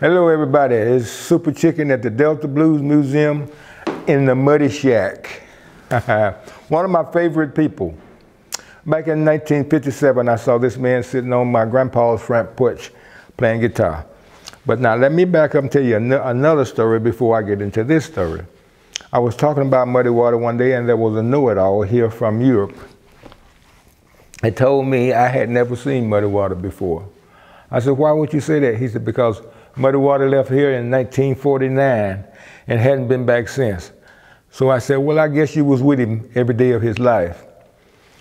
Hello everybody, it's Super Chikan at the Delta Blues Museum in the Muddy Shack. One of my favorite people. Back in 1957, I saw this man sitting on my grandpa's front porch playing guitar. But now let me back up and tell you another story before I get into this story. I was talking about Muddy Waters one day and there was a know-it-all here from Europe. He told me I had never seen Muddy Waters before. I said, why would you say that? He said, because Muddy Waters left here in 1949 and hadn't been back since. So I said, well, I guess you was with him every day of his life.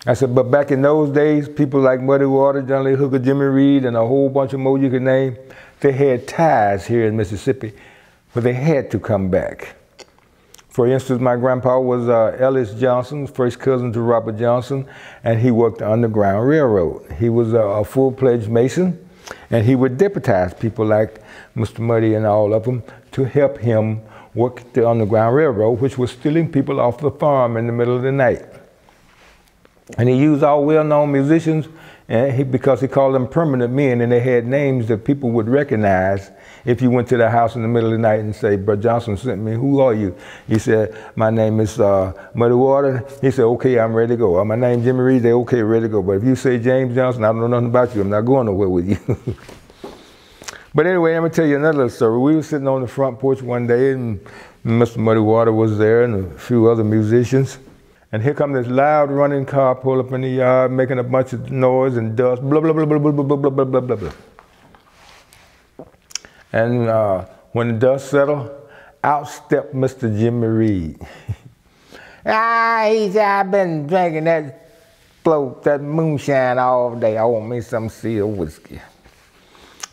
I said, but back in those days, people like Muddy Waters, John Lee Hooker, Jimmy Reed, and a whole bunch of more you could name, they had ties here in Mississippi, but they had to come back. For instance, my grandpa was Ellis Johnson, first cousin to Robert Johnson, and he worked the Underground Railroad. He was a full-fledged Mason. And he would deputize people like Mr. Muddy and all of them to help him work the Underground Railroad, which was stealing people off the farm in the middle of the night. And he used all well-known musicians and because he called them permanent men, and they had names that people would recognize if you went to their house in the middle of the night and say, Bro Johnson sent me, who are you? He said, my name is Muddy Waters. He said, okay, I'm ready to go. Or, my name is Jimmy Reed. They okay, ready to go. But if you say James Johnson, I don't know nothing about you. I'm not going nowhere with you. But anyway, I'm going to tell you another little story. We were sitting on the front porch one day, and Mr. Muddy Waters was there and a few other musicians. And here comes this loud running car, pull up in the yard, making a bunch of noise and dust, blah, blah, blah, blah, blah, blah, blah, blah, blah, blah, blah. And when the dust settled, out stepped Mr. Jimmy Reed. I've been drinking that float, that moonshine all day. I want me some sealed whiskey.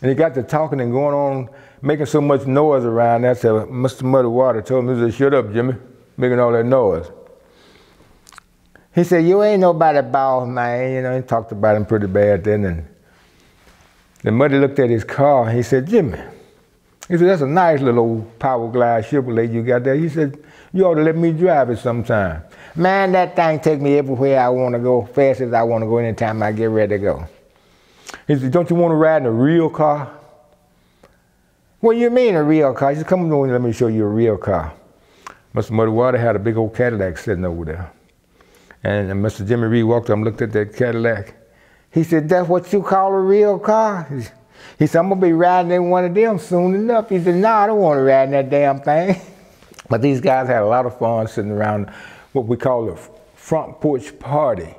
And he got to talking and going on, making so much noise around that, so Mr. Muddy Waters told him, he said, shut up, Jimmy, making all that noise. He said, you ain't nobody boss, man. You know, he talked about him pretty bad then. And then Muddy looked at his car, he said, Jimmy, he said, that's a nice little old Power Glide Chevrolet you got there. He said, you ought to let me drive it sometime. Man, that thing take me everywhere I want to go, fast as I want to go, anytime I get ready to go. He said, don't you want to ride in a real car? What do you mean a real car? He said, come on, let me show you a real car. Mr. Muddy Waters had a big old Cadillac sitting over there. And Mr. Jimmy Reed walked up and looked at that Cadillac. He said, that's what you call a real car? He said, I'm going to be riding in one of them soon enough. He said, no, I don't want to ride in that damn thing. But these guys had a lot of fun sitting around what we call a front porch party.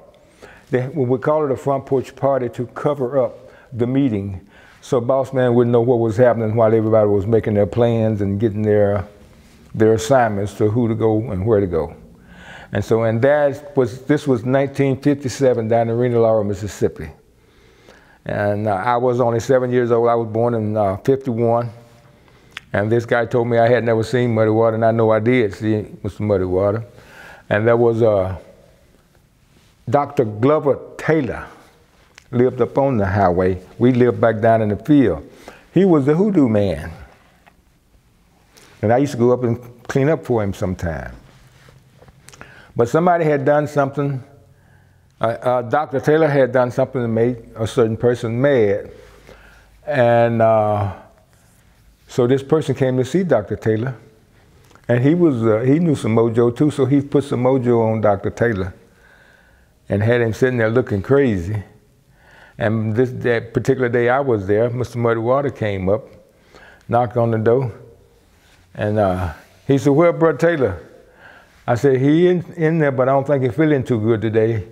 We call it a front porch party to cover up the meeting so boss man wouldn't know what was happening while everybody was making their plans and getting their assignments to who to go and where to go. And so, and this was 1957 down in Rena Laura, Mississippi. And I was only 7 years old. I was born in 51. And this guy told me I had never seen Muddy Waters, and I know I did see Mr. Muddy Waters. And there was Dr. Glover Taylor lived up on the highway. We lived back down in the field. He was the hoodoo man. And I used to go up and clean up for him sometime. But somebody had done something, Dr. Taylor had done something to make a certain person mad. And so this person came to see Dr. Taylor, and he knew some mojo too, so he put some mojo on Dr. Taylor and had him sitting there looking crazy. And that particular day I was there, Mr. Muddy Waters came up, knocked on the door, and he said, where Bro Taylor? I said, he is in there, but I don't think he's feeling too good today.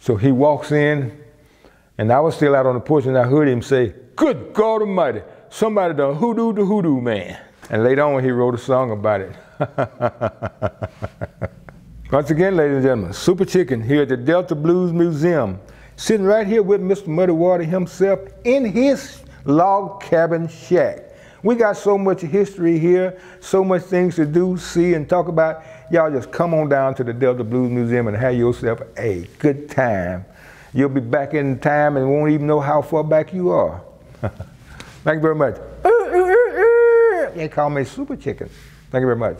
So he walks in, and I was still out on the porch, and I heard him say, good God Almighty, somebody done hoodoo the hoodoo man. And later on, he wrote a song about it. Once again, ladies and gentlemen, Super Chikan here at the Delta Blues Museum, sitting right here with Mr. Muddy Waters himself in his log cabin shack. We got so much history here, so much things to do, see, and talk about. Y'all just come on down to the Delta Blues Museum and have yourself a good time. You'll be back in time and won't even know how far back you are. Thank you very much. They call me Super Chikan. Thank you very much.